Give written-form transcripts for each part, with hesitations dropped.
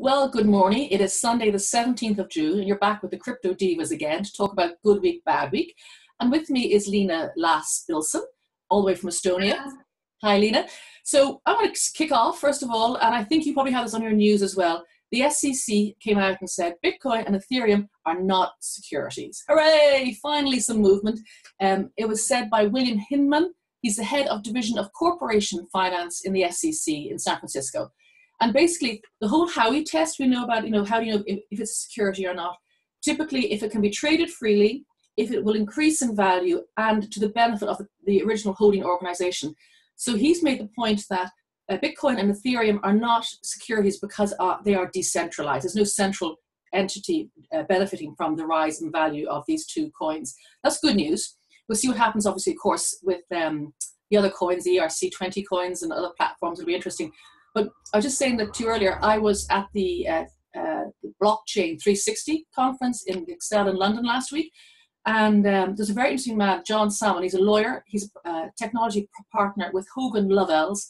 Well, good morning. It is Sunday, the 17th of June, and you're back with the Crypto Divas again to talk about good week, bad week. And with me is Lena Lass-Bilsen, all the way from Estonia. Yeah. Hi, Lena. So I want to kick off, first of all, and I think you probably had this on your news as well. The SEC came out and said Bitcoin and Ethereum are not securities. Hooray! Finally, some movement. It was said by William Hinman. He's the head of Division of Corporation Finance in the SEC in San Francisco. And basically, the whole Howie test we know about, you know, how do you know if it's a security or not? Typically, if it can be traded freely, if it will increase in value, and to the benefit of the original holding organization. So he's made the point that Bitcoin and Ethereum are not securities because they are decentralized. There's no central entity benefiting from the rise in value of these two coins. That's good news. We'll see what happens, obviously, of course, with the other coins, the ERC20 coins and other platforms. It'll be interesting. But I was just saying that to you earlier, I was at the Blockchain 360 conference in Excel in London last week. And there's a very interesting man, John Salmon. He's a lawyer. He's a technology partner with Hogan Lovells.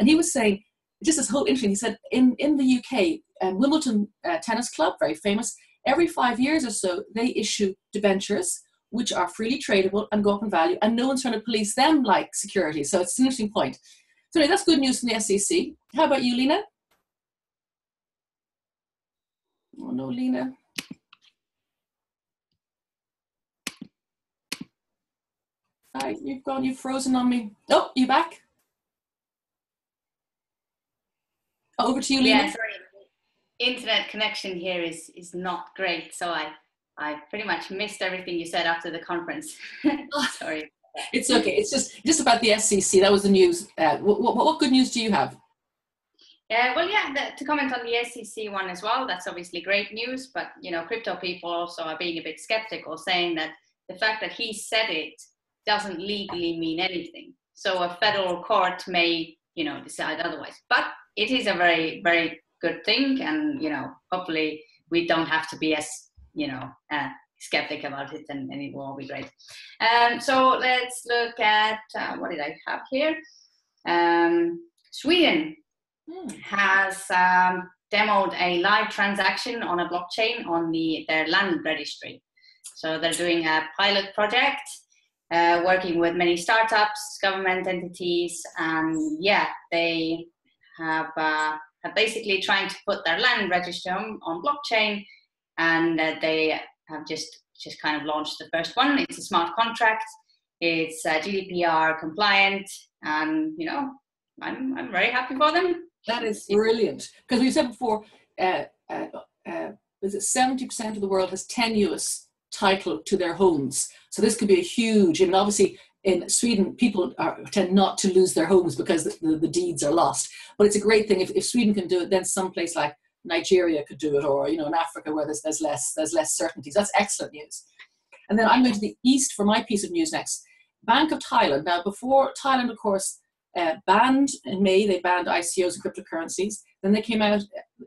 And he was saying, just this whole interesting, he said, in the UK, Wimbledon Tennis Club, very famous, every 5 years or so, they issue debentures, which are freely tradable and go up in value, and no one's trying to police them like securities. So it's an interesting point. So anyway, that's good news from the SEC. How about you, Lena? Oh no, Lena. Hi, you've gone, you've frozen on me. Oh, you back? Over to you, Lena. Yeah, sorry. Internet connection here is not great, so I pretty much missed everything you said after the conference. Sorry. It's okay. It's just about the SEC. That was the news. What good news do you have? Well, yeah, to comment on the SEC one as well, that's obviously great news. But, you know, crypto people also are being a bit skeptical, saying that the fact that he said it doesn't legally mean anything. So a federal court may, you know, decide otherwise. But it is a very, very good thing. And, you know, hopefully we don't have to be as, you know, skeptic about it, and it will all be great. So let's look at, what did I have here? Sweden has demoed a live transaction on a blockchain on their land registry. So they're doing a pilot project, working with many startups, government entities, and yeah, they have basically trying to put their land registry on blockchain, and they have just kind of launched the first one. It's a smart contract. It's GDPR compliant, and you know, I'm very happy for them. That is brilliant, because we said before, is it 70% of the world has tenuous title to their homes? So this could be a huge. I mean, obviously in Sweden, people tend not to lose their homes because the deeds are lost. But it's a great thing if Sweden can do it. Then someplace like Nigeria could do it, or, you know, in Africa where there's less certainty. So that's excellent news. And then I'm going to the east for my piece of news next. Bank of Thailand. Now, before Thailand, of course, banned in May, they banned ICOs and cryptocurrencies. Then they came out,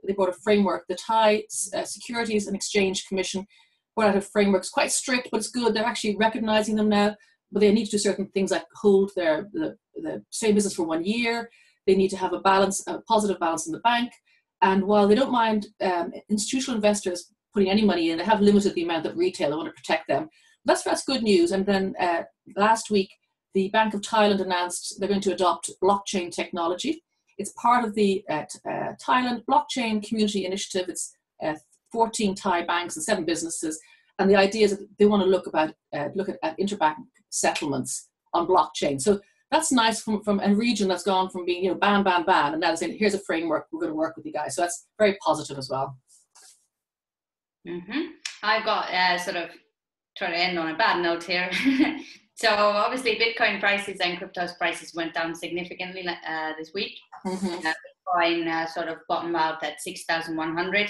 they brought a framework. The Thai Securities and Exchange Commission brought out a framework. It's quite strict, but it's good. They're actually recognizing them now, but they need to do certain things like hold the same business for 1 year. They need to have a positive balance in the bank. And while they don't mind institutional investors putting any money in, they have limited the amount of retail. They want to protect them. That's good news. And then last week, the Bank of Thailand announced they're going to adopt blockchain technology. It's part of the Thailand blockchain community initiative. It's 14 Thai banks and 7 businesses. And the idea is that they want to look at interbank settlements on blockchain. So that's nice from a region that's gone from being, you know, ban, and now they're saying, here's a framework, we're going to work with you guys. So that's very positive as well. Mm-hmm. I've got sort of trying to end on a bad note here. So obviously Bitcoin prices and crypto's prices went down significantly this week. Mm-hmm. Bitcoin sort of bottomed out at 6,100.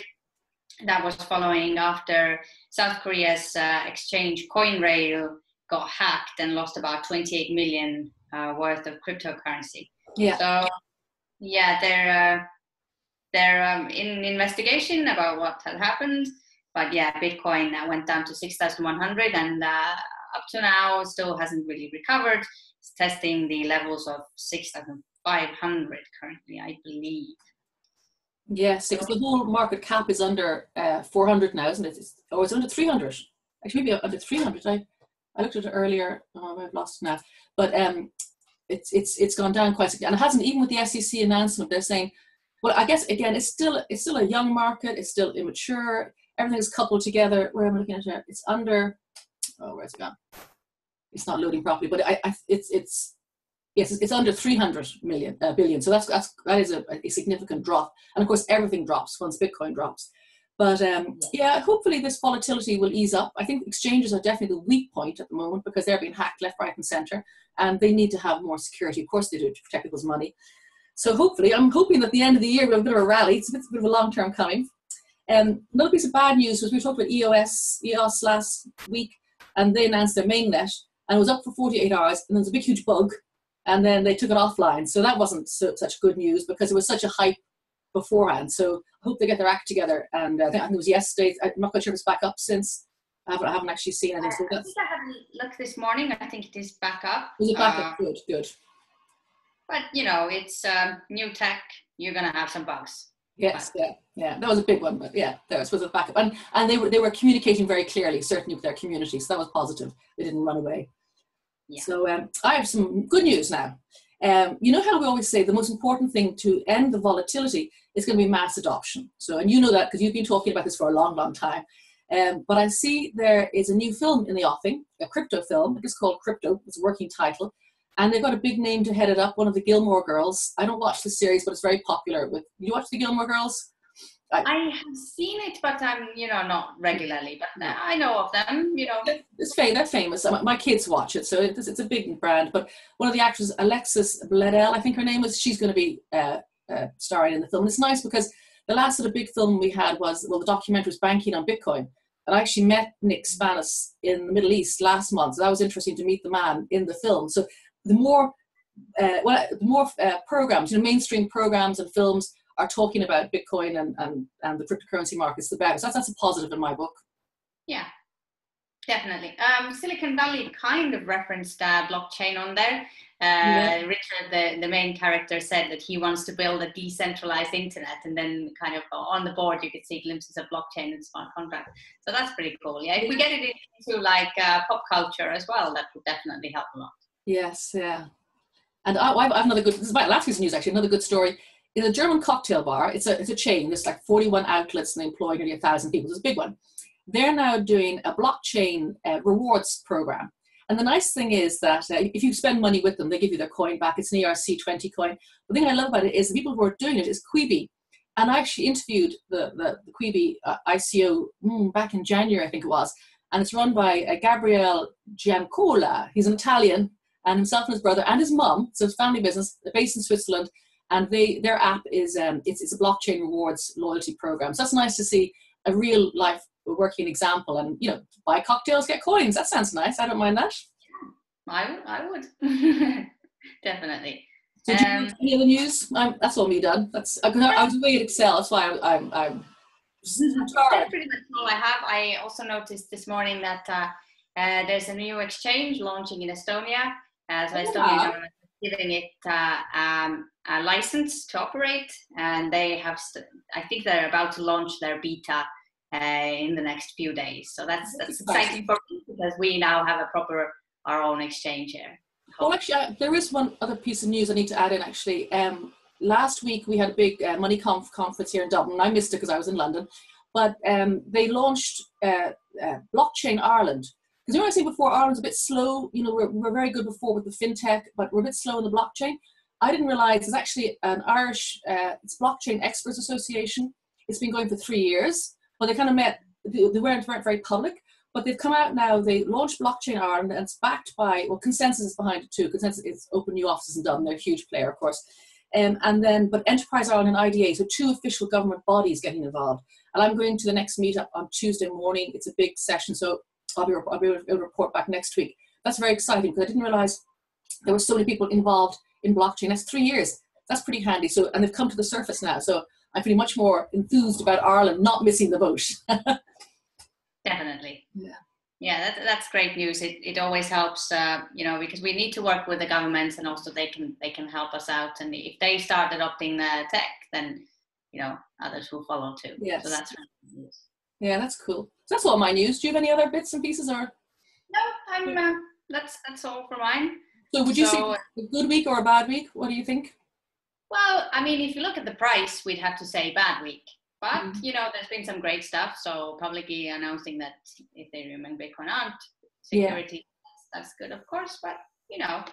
That was following after South Korea's exchange CoinRail got hacked and lost about 28 million worth of cryptocurrency. Yeah. So, yeah, they're in investigation about what had happened. But yeah, Bitcoin went down to 6,100, and up to now still hasn't really recovered. It's testing the levels of 6,500 currently, I believe. Yes, because the whole market cap is under 400,000. It's under 300. Actually, maybe under 300. I looked at it earlier. Oh, I've lost it now. But it's gone down quite significantly. And it hasn't, even with the SEC announcement, they're saying, well, I guess, again, it's still a young market. It's still immature. Everything's coupled together. Where am I looking at it? It's under, oh, where's it gone? It's not loading properly, but it's under 300 billion. So that is a significant drop. And of course, everything drops once Bitcoin drops. But yeah, hopefully this volatility will ease up. I think exchanges are definitely the weak point at the moment because they're being hacked left, right, and center, and they need to have more security. Of course they do, to protect people's money. So hopefully, I'm hoping at the end of the year we'll have a bit of a rally. It's a bit of a long term coming. Another piece of bad news was we talked about EOS last week, and they announced their mainnet, and it was up for 48 hours, and there was a big, huge bug, and then they took it offline. So that wasn't such good news because it was such a hype beforehand. So I hope they get their act together. And I think it was yesterday. I'm not quite sure if it's back up since. I haven't actually seen anything. So I think I haven't looked this morning. I think it is back up. Is it back up? Good, good. But, you know, it's new tech. You're going to have some bugs. Yes, yeah, yeah. That was a big one, but yeah, there was a backup. And they were communicating very clearly, certainly with their community. So that was positive. They didn't run away. Yeah. So I have some good news now. You know how we always say the most important thing to end the volatility is going to be mass adoption. So, and you know that because you've been talking about this for a long, long time. But I see there is a new film in the offing, a crypto film. It's called Crypto. It's a working title. And they've got a big name to head it up, one of the Gilmore Girls. I don't watch the series, but it's very popular. With you watch the Gilmore Girls? I have seen it, but I'm, you know, not regularly. But I know of them, you know. They're famous. My kids watch it, so it's a big brand. But one of the actresses, Alexis Bledel, I think her name was, she's going to be starring in the film. And it's nice because the last sort of big film we had was, well, the documentary was Banking on Bitcoin. And I actually met Nick Spannis in the Middle East last month. So that was interesting to meet the man in the film. So the more programs, you know, mainstream programs and films are talking about Bitcoin and the cryptocurrency markets, the better. So that's a positive in my book. Yeah, definitely. Silicon Valley kind of referenced blockchain on there. Yeah. Richard, the main character, said that he wants to build a decentralized internet, and then kind of on the board you could see glimpses of blockchain and smart contracts. So that's pretty cool. Yeah, if we get it into like pop culture as well, that would definitely help a lot. Yes, yeah. And I have another good, this is about last week's news actually, another good story. In a German cocktail bar, it's a chain, there's like 41 outlets and they employ nearly 1,000 people, it's a big one. They're now doing a blockchain rewards program. And the nice thing is that if you spend money with them, they give you their coin back. It's an ERC20 coin. The thing I love about it is the people who are doing it is Quibi. And I actually interviewed the Quibi ICO back in January, I think it was. And it's run by Gabriel Giancola. He's an Italian. And himself and his brother and his mum, so it's family business, they're based in Switzerland, and their app is it's a blockchain rewards loyalty program. So that's nice to see a real life working example. And you know, buy cocktails, get coins. That sounds nice. I don't mind that. I would definitely. So do you any other news? That's all me done. I was way at Excel. That's why I'm that's pretty much all I have. I also noticed this morning that there's a new exchange launching in Estonia. So Estonia government is giving it a license to operate, and they have, I think they're about to launch their beta in the next few days. So that's exciting for me because we now have our own exchange here. Well, actually, there is one other piece of news I need to add in, actually. Last week, we had a big MoneyConf conference here in Dublin. I missed it because I was in London. But they launched Blockchain Ireland. Because you know what I say before, Ireland's a bit slow, you know, we're very good before with the fintech, but we're a bit slow in the blockchain. I didn't realize there's actually an Irish, it's Blockchain Experts Association. It's been going for 3 years, but they kind of met, they weren't very public, but they've come out now, they launched Blockchain Ireland, and it's backed by, well, Consensus is behind it too. Consensus is open new offices in Dublin, they're a huge player, of course. But Enterprise Ireland and IDA, so two official government bodies getting involved. And I'm going to the next meetup on Tuesday morning. It's a big session, so I'll be able to report back next week. That's very exciting because I didn't realize there were so many people involved in blockchain. That's 3 years. That's pretty handy. So, and they've come to the surface now. So I'm feeling much more enthused about Ireland not missing the boat. Definitely. Yeah. Yeah, that's great news. It always helps, you know, because we need to work with the governments, and also they can help us out. And if they start adopting the tech, then you know, others will follow too. Yes. So that's really nice. Yeah, that's cool. So that's all my news. Do you have any other bits and pieces, or? No, I'm. That's all for mine. So would you say a good week or a bad week? What do you think? Well, I mean, if you look at the price, we'd have to say bad week. But you know, there's been some great stuff. So publicly announcing that Ethereum and Bitcoin aren't security, that's good, of course. But you know,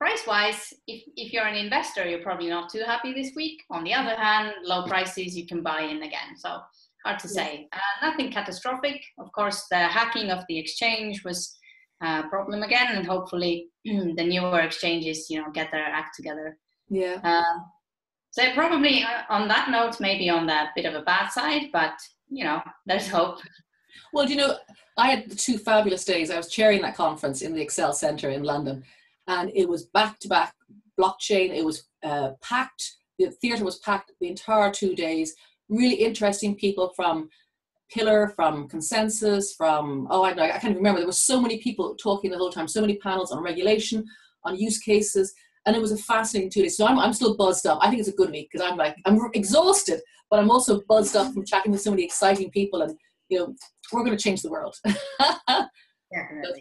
price-wise, if you're an investor, you're probably not too happy this week. On the other hand, low prices, you can buy in again. So hard to say. Nothing catastrophic. Of course, the hacking of the exchange was a problem again, and hopefully the newer exchanges, you know, get their act together. Yeah. So probably on that note, maybe on that bit of a bad side, but you know, there's hope. Well, you know, I had 2 fabulous days. I was chairing that conference in the Excel Centre in London, and it was back-to-back blockchain. It was packed. The theatre was packed the entire 2 days. Really interesting people from Pillar, from Consensus, from, oh, I can't even remember. There were so many people talking the whole time, so many panels on regulation, on use cases, and it was a fascinating 2 days. So I'm still buzzed up. I think it's a good week, because I'm like, I'm exhausted, but I'm also buzzed up from chatting with so many exciting people, and, you know, we're going to change the world. That's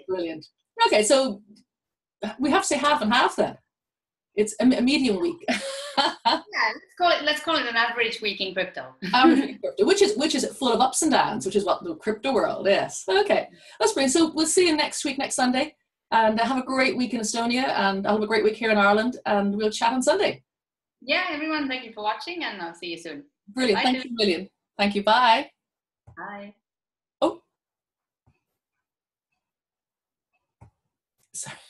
brilliant. Okay, so we have to say half and half then. It's a medium week. Let's call it an average week in crypto. Average week in crypto, which is full of ups and downs, which is what the crypto world is. Okay, that's brilliant. So we'll see you next week, next Sunday, and have a great week in Estonia, and I'll have a great week here in Ireland, and we'll chat on Sunday. Yeah, everyone, thank you for watching, and I'll see you soon. Brilliant. Bye, thank you, William. Thank you. Bye. Bye. Oh, sorry.